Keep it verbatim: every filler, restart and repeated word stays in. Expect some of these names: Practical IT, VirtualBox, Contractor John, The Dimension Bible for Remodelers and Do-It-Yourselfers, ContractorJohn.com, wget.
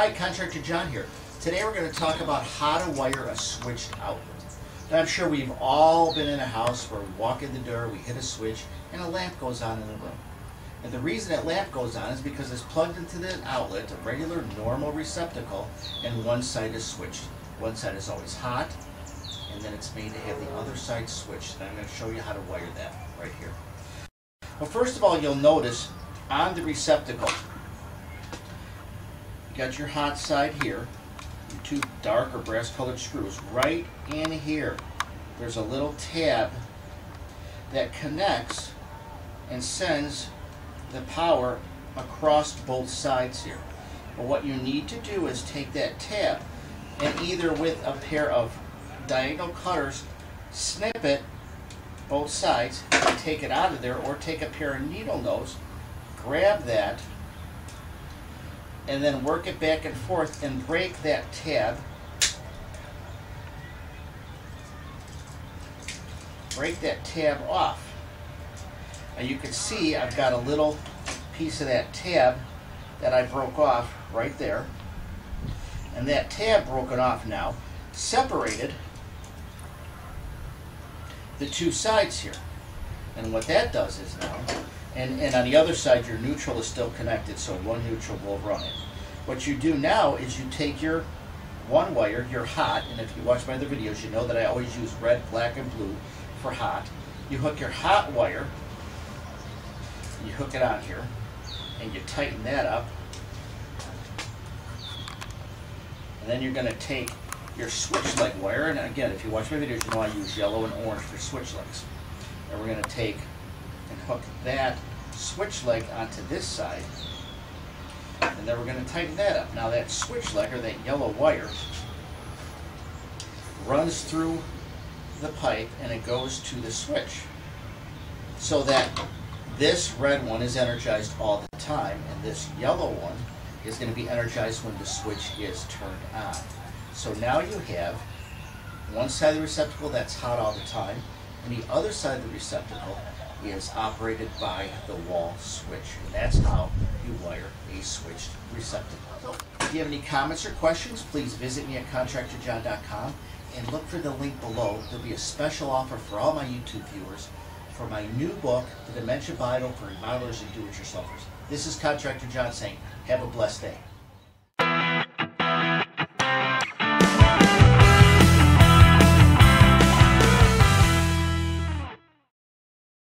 Hi, Contractor John here. Today we're going to talk about how to wire a switched outlet. Now, I'm sure we've all been in a house where we walk in the door, we hit a switch, and a lamp goes on in the room. And the reason that lamp goes on is because it's plugged into the outlet, a regular normal receptacle, and one side is switched. One side is always hot, and then it's made to have the other side switched. And I'm going to show you how to wire that right here. Well, first of all, you'll notice on the receptacle, you got your hot side here, your two dark or brass colored screws. Right in here, there's a little tab that connects and sends the power across both sides here. But what you need to do is take that tab and either with a pair of diagonal cutters, snip it both sides and take it out of there, or take a pair of needle nose, grab that, and then work it back and forth and break that tab. Break that tab off. Now you can see I've got a little piece of that tab that I broke off right there. And that tab broken off now separated the two sides here. And what that does is now, and, and on the other side your neutral is still connected, so one neutral will run it. What you do now is you take your one wire, your hot, and if you watch my other videos you know that I always use red, black, and blue for hot. You hook your hot wire, you hook it on here, and you tighten that up. And then you're going to take your switch leg wire, and again, if you watch my videos, you know I use yellow and orange for switch legs. And we're going to take and hook that switch leg onto this side, and then we're going to tighten that up. Now that switch leg, or that yellow wire, runs through the pipe and it goes to the switch, so that this red one is energized all the time, and this yellow one is going to be energized when the switch is turned on. So now you have one side of the receptacle that's hot all the time, and the other side of the receptacle is operated by the wall switch. And that's how you wire a switched receptacle. If you have any comments or questions, please visit me at Contractor John dot com and look for the link below. There'll be a special offer for all my YouTube viewers for my new book, The Dimension Bible for Remodelers and Do-It-Yourselfers. This is Contractor John saying, have a blessed day.